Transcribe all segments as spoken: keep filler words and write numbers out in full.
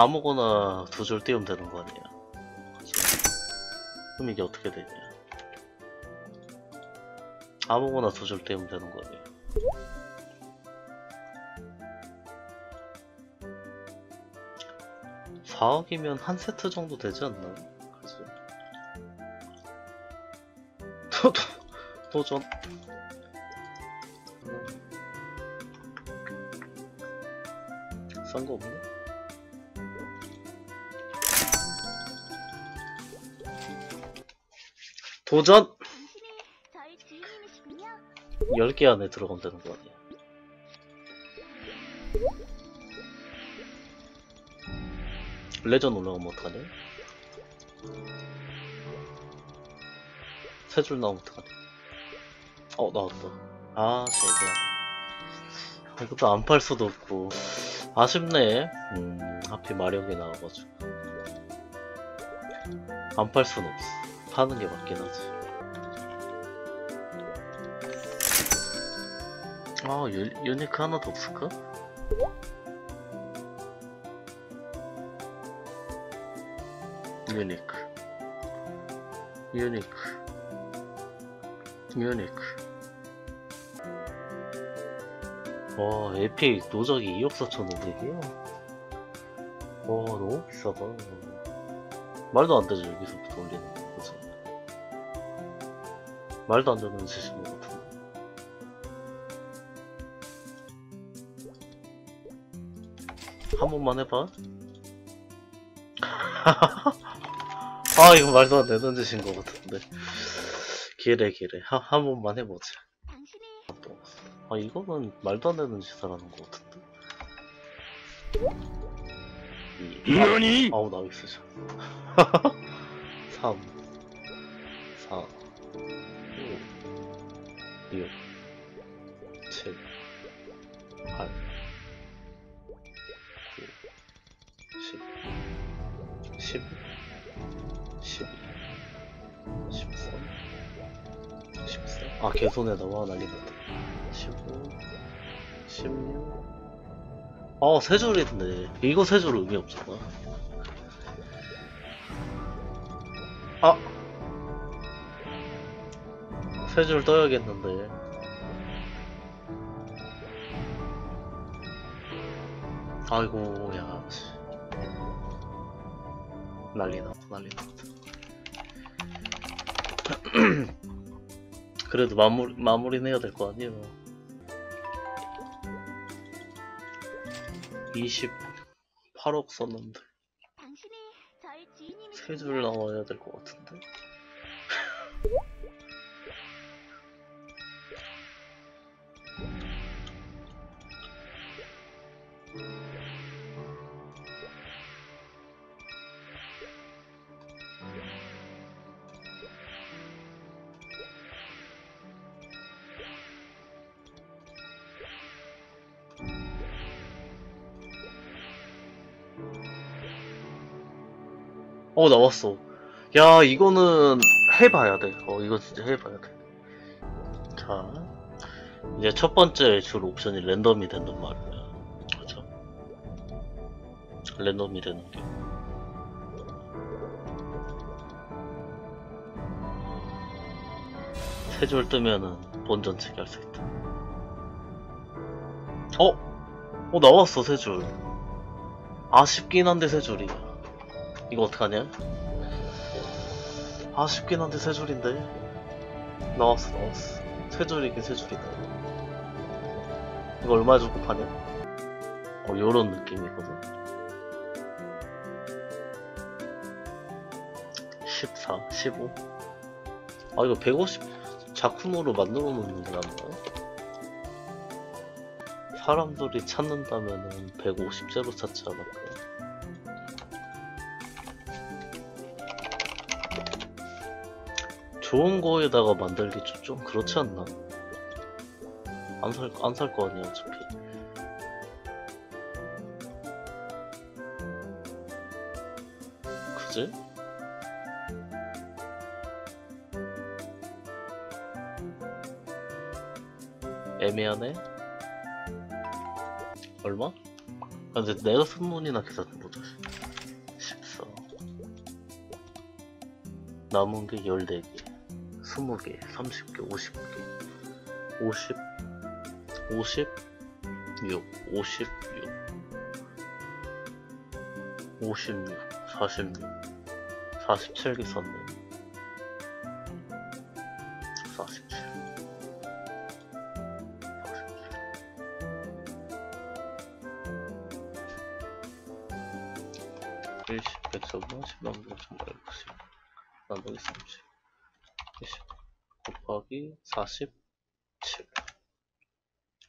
아무거나 두 줄 띄우면 되는 거 아니야. 그럼 이게 어떻게 되냐. 아무거나 두 줄 띄우면 되는 거 아니야. 사억이면 한 세트 정도 되지 않나? 그치? 도, 도, 도전. 싼 거 없네? 도전! 열 개 안에 들어가면 되는 거 아니야? 레전 올라가면 어떡하냐? 세 줄 나오면 어떡하냐? 어, 나왔다. 아, 제기야. 이것도 안 팔 수도 없고. 아쉽네. 음, 하필 마력이 나와가지고. 안 팔 수는 없어. 파는 게 맞긴 하지. 아, 유, 유니크 하나 더 없을까? 유니크 유니크 유니크. 와, 에픽 노적이 이억 사천 오백이야? 와, 너무 비싸다. 말도 안 되죠, 여기서부터 올리는 거. 그치? 말도 안 되는 짓인 것 같은데. 한 번만 해봐. 아, 이거 말도 안 되는 짓인 것 같은데. 기래, 기래. 한, 한 번만 해보자. 아, 이거는 말도 안 되는 짓이라는 것 같은데. 이, 아, 아우, 나이 쓰자. 삼, 사, 오, 육, 칠, 팔, 구, 십, 십일, 십이, 십삼, 십사. 아, 개손에다 와, 난리났다. 십오, 십육. 아, 세 줄인데. 이거 세 줄 의미 없잖아. 아! 세 줄 떠야겠는데. 아이고, 야. 난리 났다, 난리 났다. 그래도 마무리, 마무리는 해야 될 거 아니에요. 이십팔억 썼는데 세 줄 나와야 될 것 같은데. 어, 나왔어. 야, 이거는 해봐야 돼. 어, 이거 진짜 해봐야 돼. 자, 이제 첫 번째 줄 옵션이 랜덤이 된단 말이야. 그렇죠? 랜덤이 되는 게. 세 줄 뜨면은 본전치기 할 수 있다. 어, 어 나왔어 세 줄. 아쉽긴 한데 세 줄이. 이거 어떡하냐? 아쉽긴 한데 세 줄인데. 나왔어, 나왔어. 세 줄이긴 세 줄이다. 이거 얼마 주고 파냐? 어, 요런 느낌이거든. 십사, 십오. 아, 이거 백오십 작품으로 만들어 놓는 게 낫나? 사람들이 찾는다면은 백오십째로 찾지 않을까? 좋은 거에다가 만들기 좀 그렇지 않나? 안 살, 안 살 거 아니야, 어차피. 그지? 애매하네? 얼마? 아, 근데 내가 쓴 돈이나 계산 못하지. 남은 게 열네 개, 스무 개, 서른 개, 오십 개, 오십, 오십육, 오십육, 오십육, 사십육, 사십칠 개 썼네. 사십칠, 사십칠. 일십, 백오십, 십만, 오십만, 백오십. 나머지 삼십. 이십 곱하기 사십칠.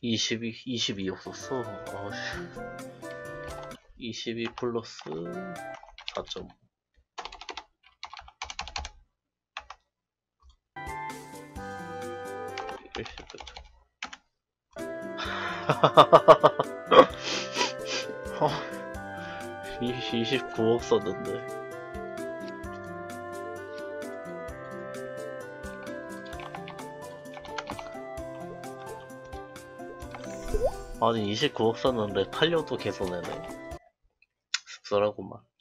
이십이, 이십이 없었어. 아씨. 이십이 플러스 사 점 오. 이십구 억 썼는데. 아니 이십구 억 썼는데 팔려도 계속 내네. 씁쓸하구만.